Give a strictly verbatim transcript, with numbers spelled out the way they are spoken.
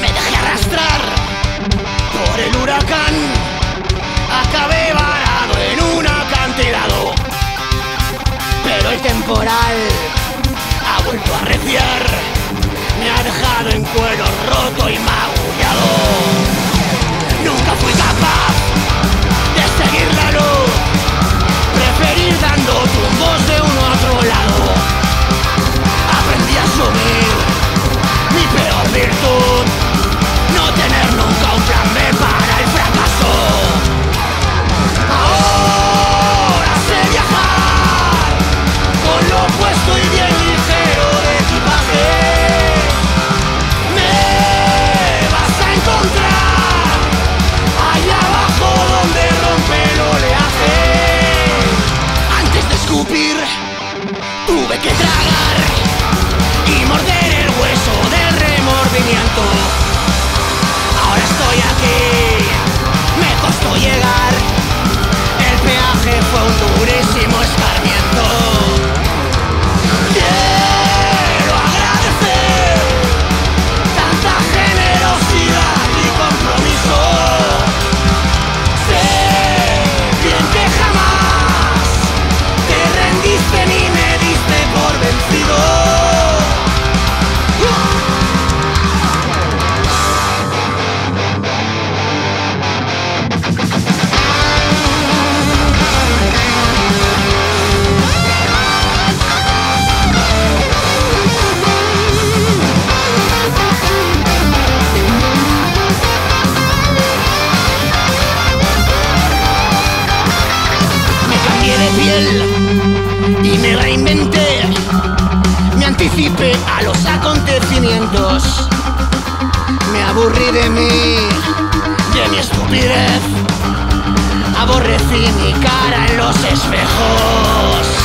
Me dejé arrastrar por el huracán, acabé varado en un acantilado, pero el temporal ha vuelto a arreciar, me ha dejado en cuero roto y magullado. Nunca fui capaz de seguir la luz, preferir dando tumbos de uno a otro lado. Aprendí a asumir mi peor virtud, no tener nunca un plan B para el fracaso. Ahora sé viajar con lo puesto y bien ligero de equipaje. Me vas a encontrar allá abajo donde rompe el oleaje. Antes de escupir tuve que tragar y morder el hueso del remordimiento. Ahora estoy aquí, me costó llegar, el peaje fue un durísimo escarmiento. Quiero agradecer tanta generosidad y compromiso. Sé bien que jamás te rendiste ni me diste por vencido. Y me reinventé, me anticipé a los acontecimientos, me aburrí de mí, de mi estupidez, aborrecí mi cara en los espejos.